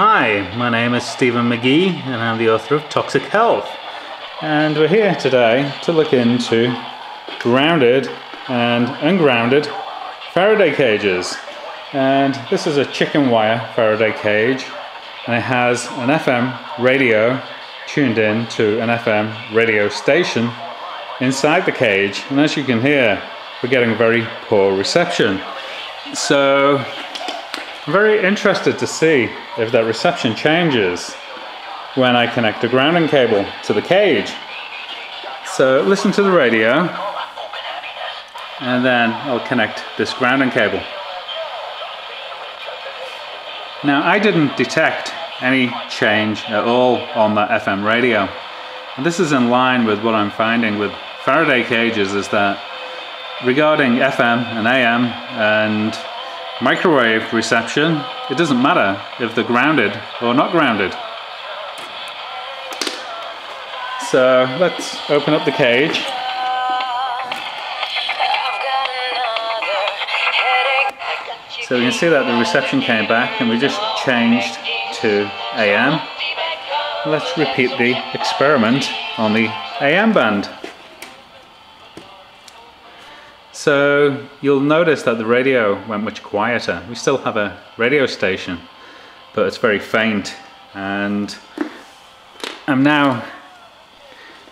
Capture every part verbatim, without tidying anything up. Hi, my name is Stephen McGee and I'm the author of Toxic Health, and we're here today to look into grounded and ungrounded Faraday cages. And this is a chicken wire Faraday cage, and it has an F M radio tuned in to an F M radio station inside the cage, and as you can hear, we're getting very poor reception. So I'm very interested to see if that reception changes when I connect a grounding cable to the cage. So listen to the radio, and then I'll connect this grounding cable. Now, I didn't detect any change at all on that F M radio, and this is in line with what I'm finding with Faraday cages, is that regarding F M and A M and microwave reception, it doesn't matter if they're grounded or not grounded. So let's open up the cage. So we can see that the reception came back, and we just changed to A M. Let's repeat the experiment on the A M band. So you'll notice that the radio went much quieter. We still have a radio station, but it's very faint. And I'm now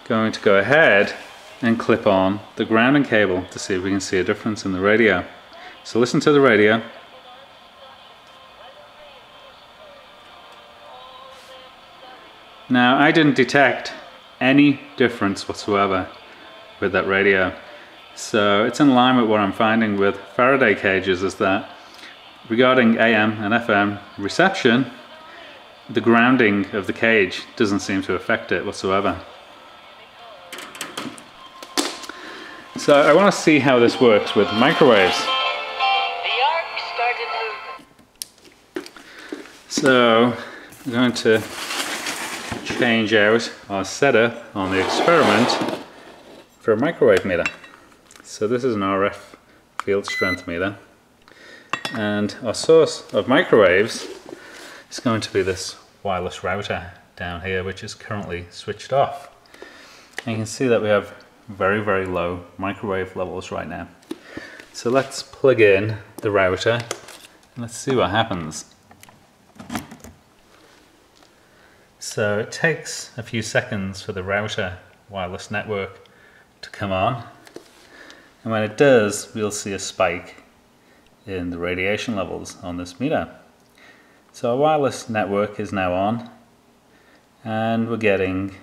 going to go ahead and clip on the grounding cable to see if we can see a difference in the radio. So listen to the radio. Now, I didn't detect any difference whatsoever with that radio. So it's in line with what I'm finding with Faraday cages, is that regarding A M and F M reception, the grounding of the cage doesn't seem to affect it whatsoever. So I want to see how this works with microwaves. So I'm going to change out our setup on the experiment for a microwave meter. So this is an R F field strength meter, and our source of microwaves is going to be this wireless router down here, which is currently switched off. And you can see that we have very, very low microwave levels right now. So let's plug in the router and let's see what happens. So it takes a few seconds for the router wireless network to come on. And when it does, we'll see a spike in the radiation levels on this meter. So our wireless network is now on, and we're getting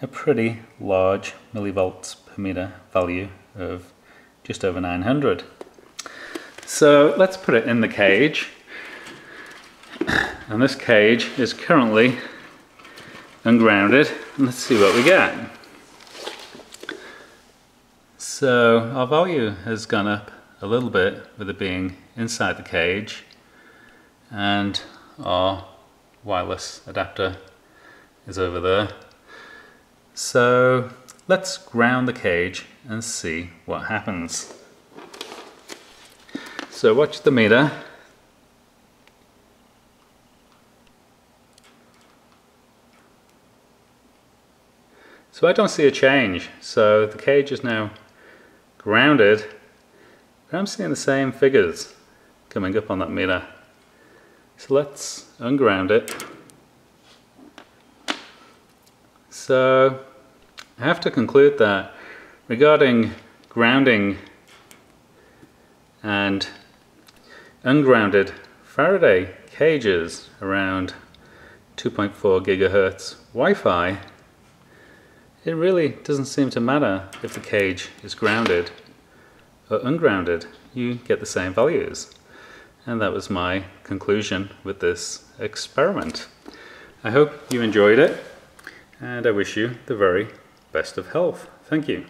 a pretty large millivolts per meter value of just over nine hundred. So let's put it in the cage. And this cage is currently ungrounded. And let's see what we get. So our value has gone up a little bit with it being inside the cage, and our wireless adapter is over there. So let's ground the cage and see what happens. So watch the meter. So I don't see a change. So the cage is now grounded, but I'm seeing the same figures coming up on that meter. So let's unground it. So I have to conclude that regarding grounding and ungrounded Faraday cages around two point four gigahertz Wi-Fi, it really doesn't seem to matter if the cage is grounded or ungrounded. You get the same values. And that was my conclusion with this experiment. I hope you enjoyed it, and I wish you the very best of health. Thank you.